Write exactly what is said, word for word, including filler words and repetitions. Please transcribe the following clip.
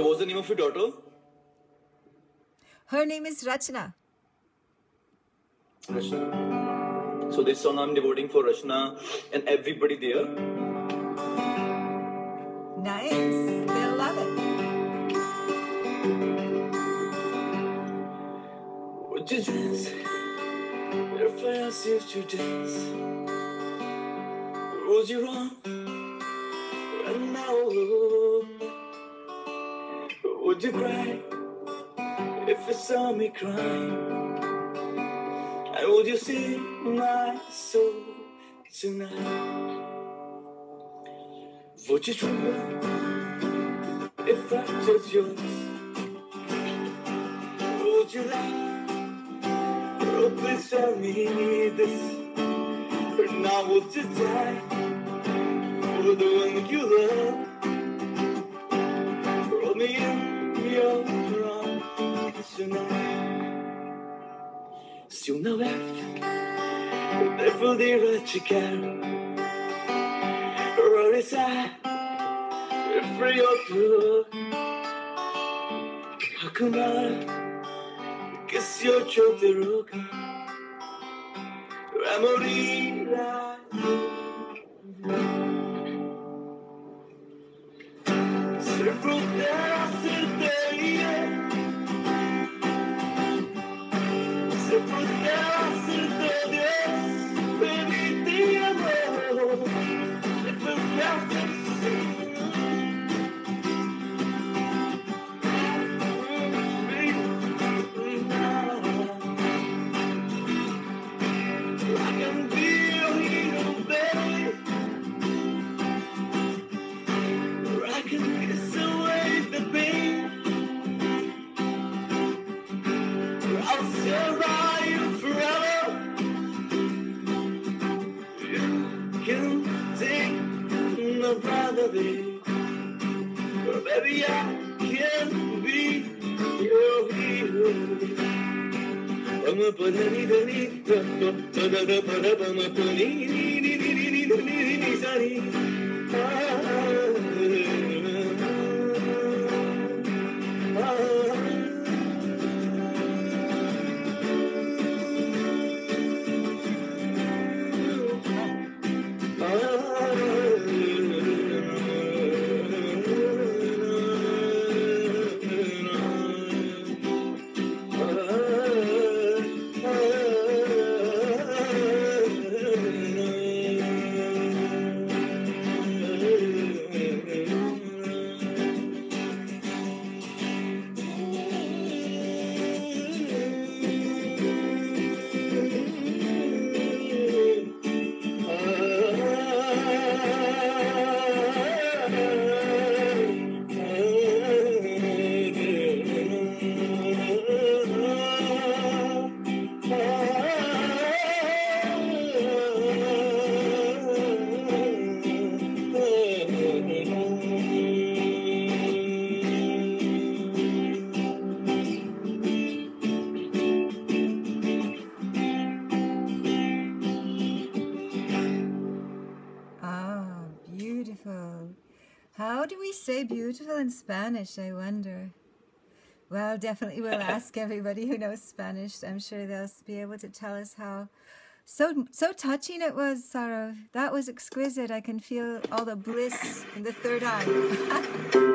So what's the name of your daughter? Her name is Rachna. Rachna. So this song I'm devoting for Rachna and everybody there. Nice. They'll love it. Would you dance if I asked you to dance? Was you wrong? And now would you cry if you saw me crying? And would you see my soul tonight? Would you tremble if I touched yours? Would you laugh? Oh, please tell me this. But now would you die for the one you love? Roll me in your arms tonight. Se una vez te pudiera checar, regresar frío tú, acumar que si ocho te roca, va a morir la luz. Ser fruta, hacerte bien. Baby, I can be your hero. I'm a panini, panini, panini, panini, panini, panini, panini. How do we say beautiful in Spanish, I wonder? Well, definitely we'll ask everybody who knows Spanish. I'm sure they'll be able to tell us how so so touching it was, Saurav. That was exquisite. I can feel all the bliss in the third eye.